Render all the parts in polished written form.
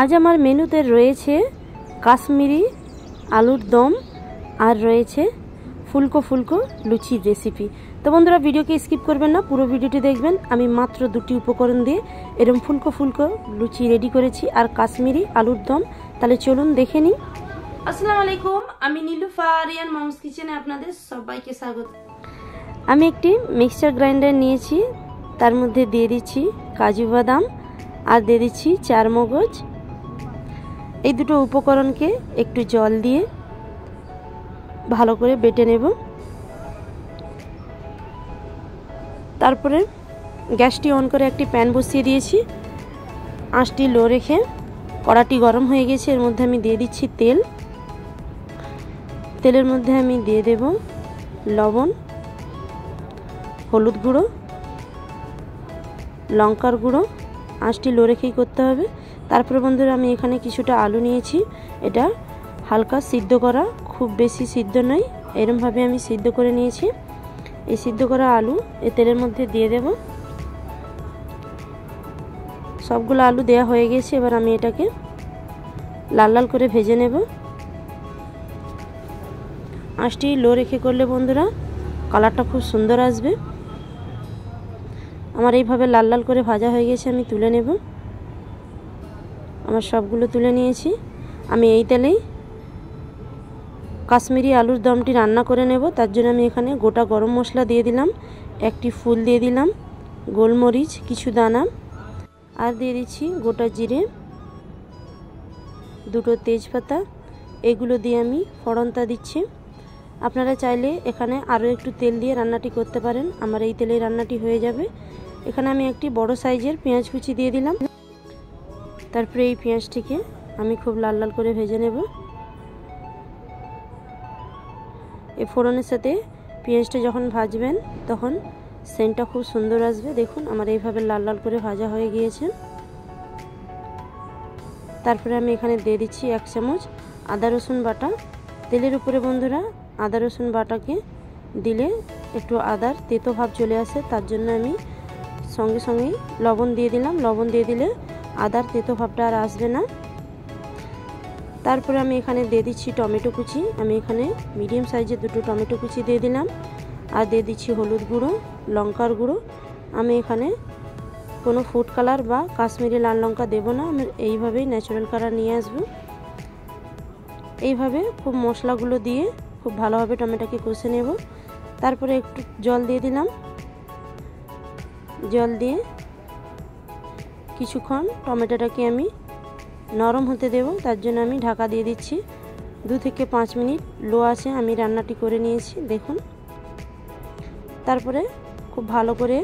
आज हमारे मेनूते रही काश्मीरी आलुर दम और रही फुलको फुलको लुचि रेसिपी। तो बंधुरा भिडियो के स्किप करबें ना, पुरो भिडियोटी देखें। आमी मात्र दुटी उपकरण दिए एरम फुलको फुलको लुचि रेडी करेছি और काश्मीरी आलुर दम। ताहले चलुन देखे नी। अस्सलामु आलैकुम, आमी नीलुफार आर्यन मम्स किचेने आपनादेर सबाइके स्वागत। आमी एकटी मिक्सचार ग्राइंडार निয়েছি, तार मध्ये दिए दिচ্ছি काजू बादाम और दिए दिচ্ছি चार मगज। এই দুটো উপকরণকে একটু জল দিয়ে ভালো করে বেটে নেব। তারপরে গ্যাসটি অন করে একটি প্যান বসিয়ে দিয়েছি, আঁচটি লো রেখে। কড়াটি গরম হয়ে গেছে, এর মধ্যে আমি দিয়ে দিচ্ছি তেল। তেলের মধ্যে আমি দিয়ে দেব লবণ, হলুদ গুঁড়ো, লঙ্কার গুঁড়ো। আঁচটি লো রেখেই করতে হবে। তারপরে বন্ধুরা আমি এখানে কিছুটা আলু নিয়েছি, এটা হালকা সিদ্ধ করা, খুব বেশি সিদ্ধ নয়, এরকমভাবে আমি সিদ্ধ করে নিয়েছি। এই সিদ্ধ করা আলু এই তেলের মধ্যে দিয়ে দেব। সবগুলো আলু দেয়া হয়ে গেছে, এবার আমি এটাকে লাল লাল করে ভেজে নেব। আঁচটি লো রেখে করলে বন্ধুরা কালারটা খুব সুন্দর আসবে। আমার এইভাবে লাল লাল করে ভাজা হয়ে গেছে, আমি তুলে নেব। আমার সবগুলো তুলে নিয়েছি। আমি এই তেলেই কাশ্মীরি আলুর দমটি রান্না করে নেব। তার জন্য আমি এখানে গোটা গরম মশলা দিয়ে দিলাম, একটি ফুল দিয়ে দিলাম, গোলমরিচ কিছু দানা আর দিয়ে দিচ্ছি গোটা জিরে, দুটো তেজপাতা। এগুলো দিয়ে আমি ফোড়নটা দিচ্ছি। আপনারা চাইলে এখানে আরও একটু তেল দিয়ে রান্নাটি করতে পারেন, আমার এই তেলে রান্নাটি হয়ে যাবে। এখানে আমি একটি বড় সাইজের পেঁয়াজ কুচি দিয়ে দিলাম। তারপরে এই পেঁয়াজটিকে আমি খুব লাল লাল করে ভেজে নেব। এই ফোড়নের সাথে পেঁয়াজটা যখন ভাজবেন তখন সেন্টটা খুব সুন্দর আসবে। দেখুন আমার এইভাবে লাল লাল করে ভাজা হয়ে গিয়েছে। তারপরে আমি এখানে দিয়ে দিচ্ছি এক চামচ আদা রসুন বাটা। তেলের উপরে বন্ধুরা আদা রসুন বাটাকে দিলে একটু আদার তেতো ভাব চলে আসে, তার জন্য আমি সঙ্গে সঙ্গেই লবণ দিয়ে দিলাম। লবণ দিয়ে দিলে আদার তেতো ভাবটা আর আসবে না। তারপরে আমি এখানে দিয়ে দিচ্ছি টমেটো কুচি। আমি এখানে মিডিয়াম সাইজের দুটো টমেটো কুচি দিয়ে দিলাম আর দিয়ে দিচ্ছি হলুদ গুঁড়ো, লঙ্কার গুঁড়ো। আমি এখানে কোনো ফুড কালার বা কাশ্মীরি লাল লঙ্কা দেব না, আমি এইভাবেই ন্যাচারাল কালার নিয়ে আসবো। এইভাবে খুব মশলাগুলো দিয়ে খুব ভালোভাবে টমেটোকে কষে নেব। তারপরে একটু জল দিয়ে দিলাম। জল দিয়ে কিছুক্ষণ টমেটোটাকে আমি নরম হতে দেব, তার জন্য আমি ঢাকা দিয়ে দিচ্ছি। 2 থেকে 5 মিনিট লো আছে আমি রান্নাটি করে নিয়েছি, দেখুন। তারপরে খুব ভালো করে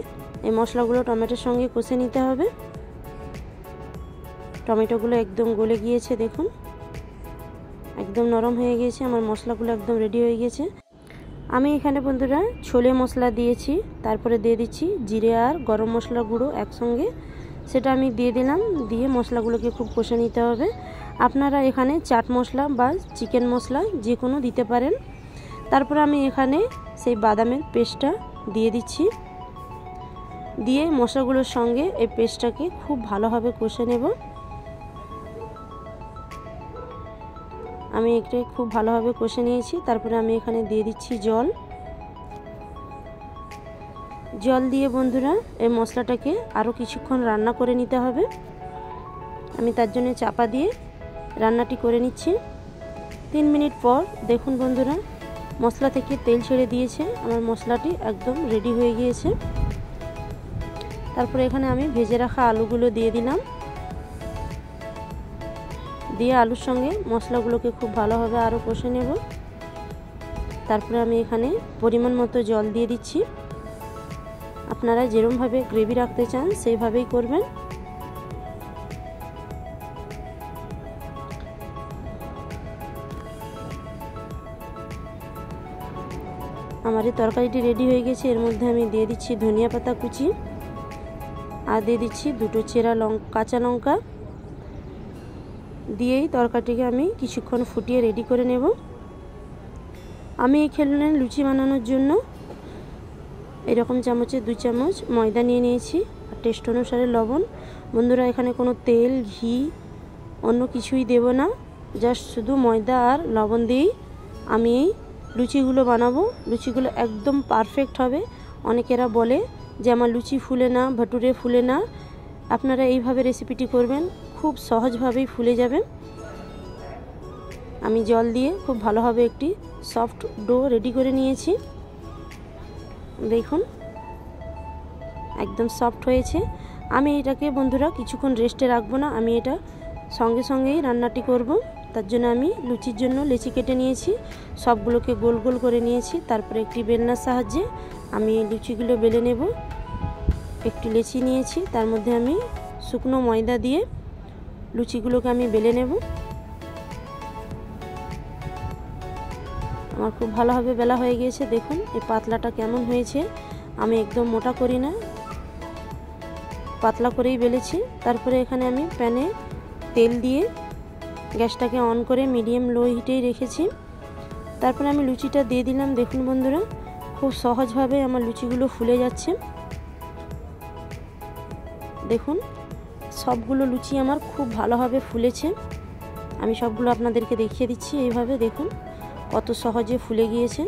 এই মশলাগুলো টমেটোর সঙ্গে কষে নিতে হবে। টমেটোগুলো একদম গলে গিয়েছে, দেখুন একদম নরম হয়ে গিয়েছে। আমার মশলাগুলো একদম রেডি হয়ে গিয়েছে। আমি এখানে বন্ধুরা ছোলে মশলা দিয়েছি, তারপরে দিয়ে দিচ্ছি জিরে আর গরম মশলা গুঁড়ো একসঙ্গে, সেটা আমি দিয়ে দিলাম। দিয়ে মশলাগুলোকে খুব কষে নিতে হবে। আপনারা এখানে চাট মশলা বা চিকেন মশলা যে কোনো দিতে পারেন। তারপর আমি এখানে সেই বাদামের পেস্টটা দিয়ে দিচ্ছি, দিয়ে মশলাগুলোর সঙ্গে এই পেস্টটাকে খুব ভালোভাবে কষে নেব। আমি এটা খুব ভালোভাবে কষে নিয়েছি। তারপরে আমি এখানে দিয়ে দিচ্ছি জল। জল দিয়ে বন্ধুরা এই মশলাটাকে আরও কিছুক্ষণ রান্না করে নিতে হবে। আমি তার জন্য চাপা দিয়ে রান্নাটি করে নিচ্ছি। 3 মিনিট পর দেখুন বন্ধুরা মশলা থেকে তেল ছেড়ে দিয়েছে, আমার মশলাটি একদম রেডি হয়ে গিয়েছে। তারপরে এখানে আমি ভেজে রাখা আলুগুলো দিয়ে দিলাম, দিয়ে আলুর সঙ্গে মশলাগুলোকে খুব ভালোভাবে আরও কষে নেব। তারপরে আমি এখানে পরিমাণ মতো জল দিয়ে দিচ্ছি। আপনারা যেরকমভাবে গ্রেভি রাখতে চান সেইভাবেই করবেন। আমার এই তরকারিটি রেডি হয়ে গেছে। এর মধ্যে আমি দিয়ে দিচ্ছি ধনিয়া পাতা কুচি আর দিয়ে দিচ্ছি দুটো চেরা কাঁচা লঙ্কা। দিয়েই তরকারিটিকে আমি কিছুক্ষণ ফুটিয়ে রেডি করে নেব। আমি এই খেলনা লুচি বানানোর জন্য এরকম চামচে 2 চামচ ময়দা নিয়ে নিয়েছি, টেস্ট অনুসারে লবণ। বন্ধুরা এখানে কোনো তেল ঘি अन्य किछुई देव ना जस्ट शुधु मयदा और लवण दिए आमी लुचिगुलो बनाबो। लुचिगुलो एकदम परफेक्ट होबे। अनेकेरा बोले जे आमार लुचि फुले ना भटुरे फुले ना, आपनारा एइभाबे रेसिपिटी करबेन खूब सहजभावेई फुले जाबे। आमी जल दिए खूब भालोभाबे एकटी सफ्ट डो रेडी करे निएछि। देखुन एकदम सफ्ट হয়েছে। আমি এটাকে বন্ধুরা কিছুক্ষণ রেস্টে রাখবো না, আমি এটা সঙ্গে সঙ্গেই রান্নাটি করব। তার জন্য আমি লুচির জন্য লেচি কেটে নিয়েছি, সবগুলোকে গোল গোল করে নিয়েছি। তারপরে একটি বেলনার সাহায্যে আমি লুচিগুলো বেলে নেব। একটি লেচি নিয়েছি, তার মধ্যে আমি শুকনো ময়দা দিয়ে লুচিগুলোকে আমি বেলে নেব। আমার খুব ভালোভাবে বেলা হয়ে গিয়েছে। দেখুন এই পাতলাটা কেমন হয়েছে, আমি একদম মোটা করি না, पतला करेई बेलेছি। তারপরে এখানে আমি প্যানে তেল দিয়ে গ্যাসটাকে অন করে মিডিয়াম লো হিটেই রেখেছি। তারপরে আমি লুচিটা দিয়ে দিলাম। দেখুন বন্ধুরা খুব সহজভাবে আমার লুচিগুলো ফুলে যাচ্ছে। দেখুন সবগুলো লুচি আমার খুব ভালোভাবে ফুলেছে। আমি সবগুলো আপনাদেরকে দেখিয়ে দিচ্ছি এইভাবে। দেখুন কত সহজে ফুলে গিয়েছে।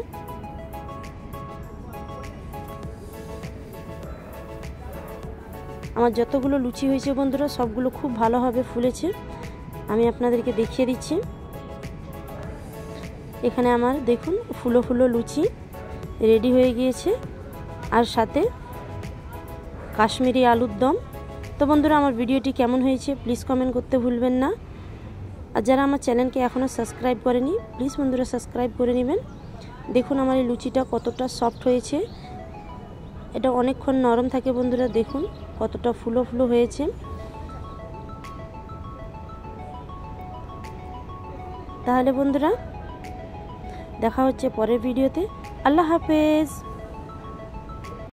আমার যতগুলো লুচি হয়েছে বন্ধুরা সবগুলো খুব ভালোভাবে ফুলেছে। আমি আপনাদেরকে দেখিয়ে দিচ্ছি। এখানে আমার দেখুন ফুলো ফুলো লুচি রেডি হয়ে গিয়েছে, আর সাথে কাশ্মীরি আলুর দম। তো বন্ধুরা আমার ভিডিওটি কেমন হয়েছে প্লিজ কমেন্ট করতে ভুলবেন না। আর যারা আমার চ্যানেলকে এখনও সাবস্ক্রাইব করেনি প্লিজ বন্ধুরা সাবস্ক্রাইব করে নেবেন। দেখুন আমার এই লুচিটা কতটা সফট হয়েছে, এটা অনেকক্ষণ নরম থাকে বন্ধুরা। দেখুন কতটা ফুলো ফুলো হয়েছে। তাহলে বন্ধুরা দেখা হচ্ছে পরের ভিডিওতে। আল্লাহ হাফেজ।